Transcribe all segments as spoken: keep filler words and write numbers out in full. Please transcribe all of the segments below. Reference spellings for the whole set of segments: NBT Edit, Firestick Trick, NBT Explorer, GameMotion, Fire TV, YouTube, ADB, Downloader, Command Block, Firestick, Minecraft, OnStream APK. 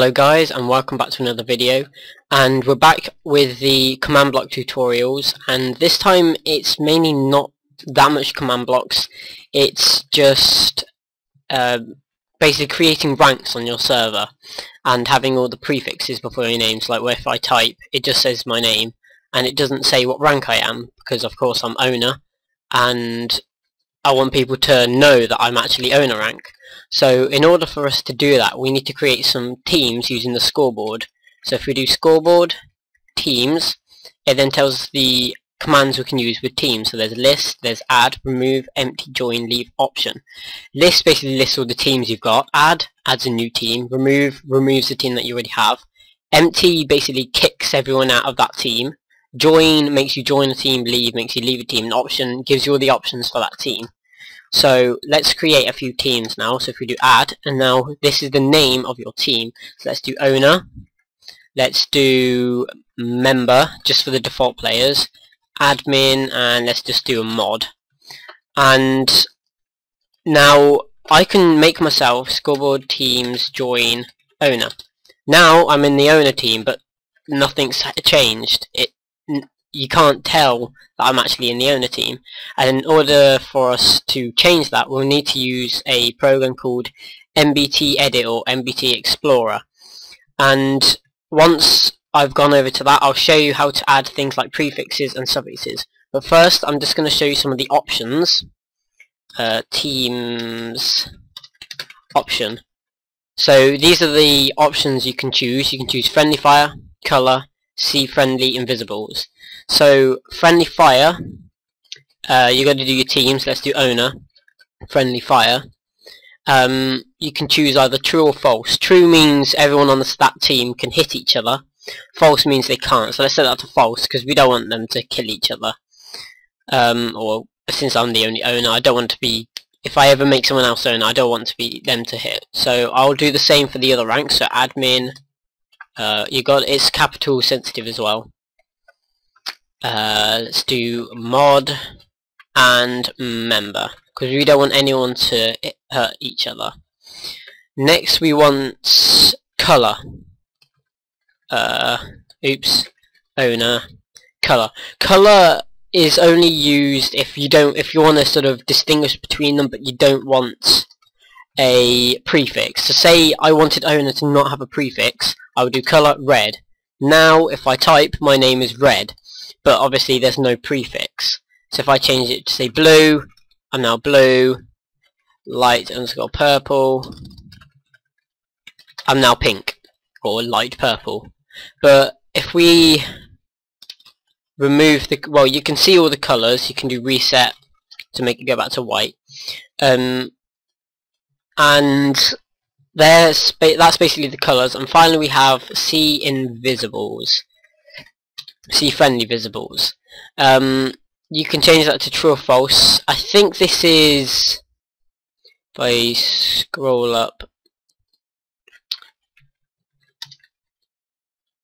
Hello guys, and welcome back to another video, and we're back with the command block tutorials. And this time it's mainly not that much command blocks, it's just uh, basically creating ranks on your server and having all the prefixes before your names. Like if I type, it just says my name and it doesn't say what rank I am, because of course I'm owner and I want people to know that I'm actually owner rank. So in order for us to do that, we need to create some teams using the scoreboard. So if we do scoreboard, teams, it then tells us the commands we can use with teams. So there's list, there's add, remove, empty, join, leave, option. List basically lists all the teams you've got. Add adds a new team. Remove removes the team that you already have. Empty basically kicks everyone out of that team. Join makes you join a team. Leave makes you leave a team. And option gives you all the options for that team. So let's create a few teams now. So if we do add, and now this is the name of your team. So let's do owner, let's do member, just for the default players, admin, and let's just do a mod. And now I can make myself scoreboard, teams, join, owner. Now I'm in the owner team, but nothing's changed. It You can't tell that I'm actually in the owner team, and in order for us to change that, we'll need to use a program called N B T Edit or N B T Explorer. And once I've gone over to that, I'll show you how to add things like prefixes and suffixes. But first I'm just going to show you some of the options. Uh, teams option. So these are the options you can choose. You can choose friendly fire, color, see friendly, invisibles. So friendly fire, uh, you're going to do your teams. Let's do owner, friendly fire. Um, you can choose either true or false. True means everyone on the that team can hit each other. False means they can't. So let's set that to false, because we don't want them to kill each other. Um, or since I'm the only owner, I don't want to be. If I ever make someone else owner, I don't want to be them to hit. So I'll do the same for the other ranks. So admin, uh, you got it's capital sensitive as well. Uh, let's do mod and member, because we don't want anyone to hurt each other. Next we want color. Uh, oops, owner, color. Color is only used if you don't, if you want to sort of distinguish between them, but you don't want a prefix. So say I wanted owner to not have a prefix, I would do color red. Now if I type my name is red, but obviously there's no prefix. So if I change it to say blue, I'm now blue. Light underscore purple, I'm now pink, or light purple. But if we remove the, well, you can see all the colours. You can do reset to make it go back to white. Um, and there's that's basically the colours. And finally we have see invisibles. See friendly visibles. Um, you can change that to true or false. I think this is, if I scroll up,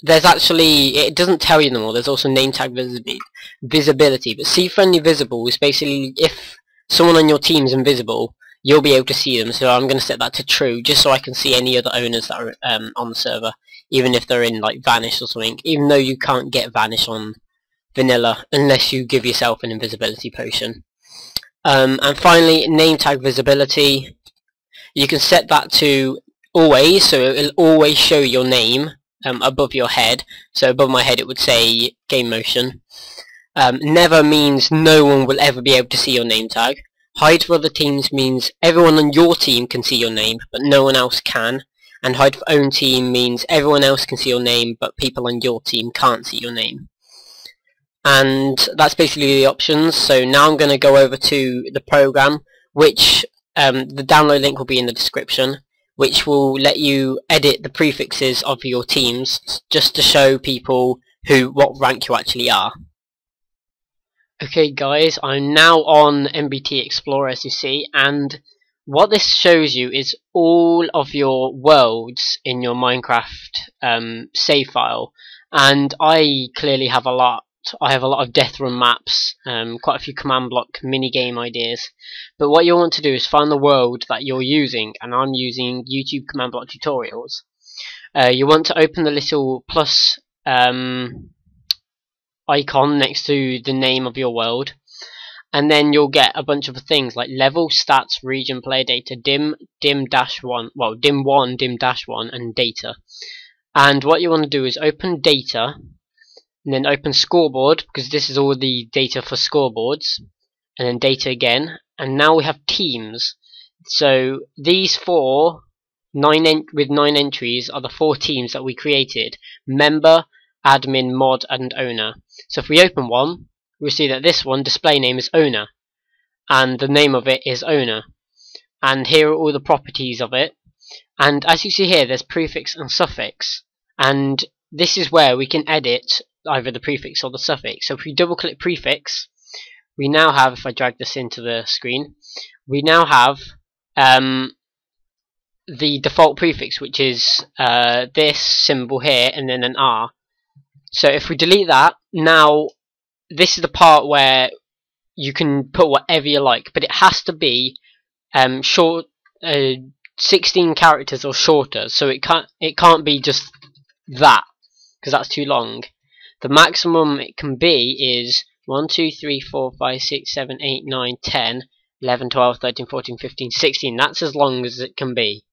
there's actually, it doesn't tell you them all. There's also name tag visibility, but see friendly visible is basically if someone on your team is invisible, you'll be able to see them. So I'm going to set that to true, just so I can see any other owners that are um, on the server, even if they're in like vanish or something, even though you can't get vanish on vanilla unless you give yourself an invisibility potion. Um, and finally, name tag visibility, you can set that to always, so it'll always show your name um, above your head. So above my head it would say GameMotion. Um, never means no one will ever be able to see your name tag. Hide for other teams means everyone on your team can see your name, but no one else can. And hide for own team means everyone else can see your name, but people on your team can't see your name. And that's basically the options. So now I'm going to go over to the program, which um, the download link will be in the description, which will let you edit the prefixes of your teams, just to show people who what rank you actually are. Okay guys, I'm now on N B T Explorer, as you see, and what this shows you is all of your worlds in your Minecraft um, save file. And I clearly have a lot. I have a lot of death run maps, um, quite a few command block minigame ideas. But what you'll want to do is find the world that you're using, and I'm using YouTube command block tutorials. Uh, you want to open the little plus um, icon next to the name of your world, and then you'll get a bunch of things like level, stats, region, player data, dim, dim dash one, well dim one, dim dash one, and data. And what you want to do is open data, and then open scoreboard, because this is all the data for scoreboards, and then data again, and now we have teams. So these four nine en with nine entries are the four teams that we created: member, admin, mod, and owner. So if we open one, we see that this one display name is owner, and the name of it is owner, and here are all the properties of it. And as you see here, there's prefix and suffix, and this is where we can edit either the prefix or the suffix. So if we double click prefix, we now have, if I drag this into the screen, we now have um, the default prefix, which is uh, this symbol here and then an R. So if we delete that, now this is the part where you can put whatever you like, but it has to be um, short, uh, sixteen characters or shorter. So it can't it can't be just that, because that's too long. The maximum it can be is one, two, three, four, five, six, seven, eight, nine, ten, eleven, twelve, thirteen, fourteen, fifteen, sixteen. That's as long as it can be.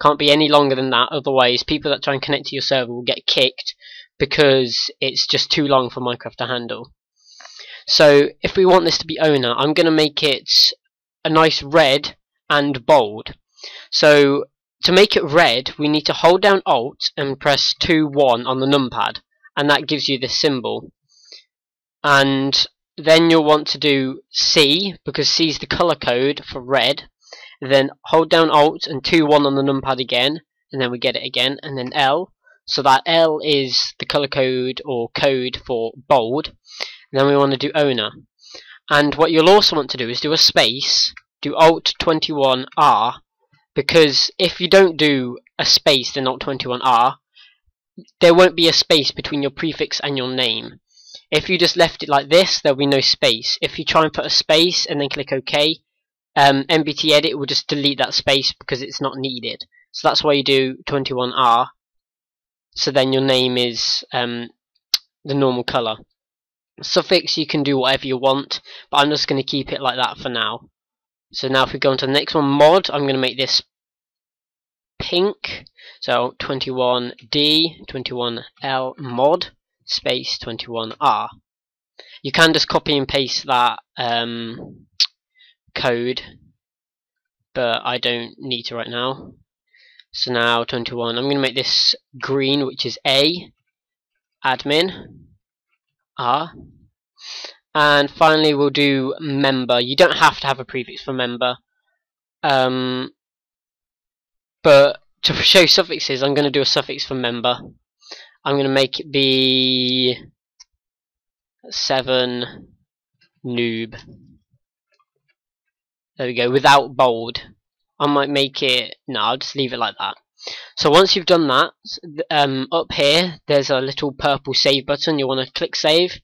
Can't be any longer than that, otherwise people that try and connect to your server will get kicked, because it's just too long for Minecraft to handle. So if we want this to be owner, I'm going to make it a nice red and bold. So to make it red, we need to hold down Alt and press two, one on the numpad, and that gives you this symbol. And then you'll want to do C, because C is the colour code for red, and then hold down Alt and two, one on the numpad again, and then we get it again, and then L, so that L is the colour code or code for bold. And then we want to do owner, and what you'll also want to do is do a space, do Alt twenty-one R, because if you don't do a space, then Alt twenty-one R, there won't be a space between your prefix and your name. If you just left it like this, there'll be no space. If you try and put a space and then click OK, um, N B T Edit will just delete that space because it's not needed. So that's why you do twenty-one R, so then your name is um, the normal colour. Suffix, you can do whatever you want, but I'm just going to keep it like that for now. So now if we go on to the next one, mod, I'm going to make this pink. So twenty-one D, twenty-one L, mod, space twenty-one R. You can just copy and paste that um, code, but I don't need to right now. So now twenty-one, I'm going to make this green, which is A, admin, R. And finally we'll do member. You don't have to have a prefix for member, um, but to show suffixes, I'm going to do a suffix for member. I'm going to make it be seven noob. There we go, without bold. I might make it, no, I'll just leave it like that. So once you've done that, um, up here there's a little purple save button. You'll want to click save,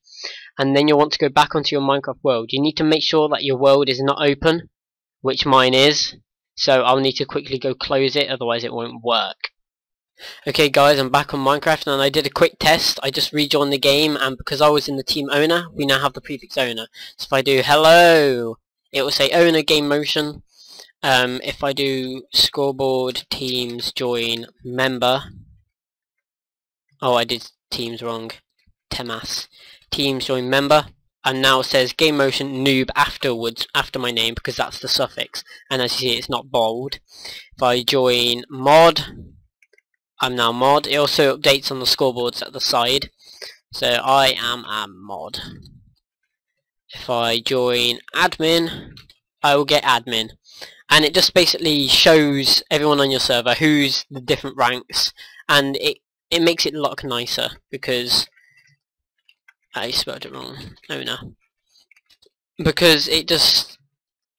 and then you'll want to go back onto your Minecraft world. You need to make sure that your world is not open, which mine is, so I'll need to quickly go close it, otherwise it won't work. Okay guys, I'm back on Minecraft, and I did a quick test. I just rejoined the game, and because I was in the team owner, we now have the prefix owner. So if I do hello, it will say owner GameMotion. Um, if I do scoreboard, teams, join, member, oh I did teams wrong, temas, teams, join, member, and now it says GameMotion noob afterwards, after my name, because that's the suffix, and as you see it's not bold. If I join mod, I'm now mod. It also updates on the scoreboards at the side, so I am a mod. If I join admin, I will get admin, and it just basically shows everyone on your server who's the different ranks, and it, it makes it look nicer, because I spelled it wrong, owner, because it just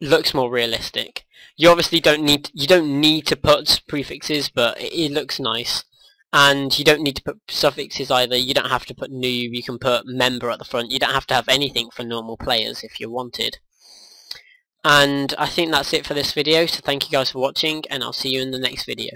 looks more realistic. You obviously don't need you don't need to put prefixes, but it, it looks nice, and you don't need to put suffixes either. You don't have to put noob, you can put member at the front. You don't have to have anything for normal players if you wanted. And I think that's it for this video, so thank you guys for watching, and I'll see you in the next video.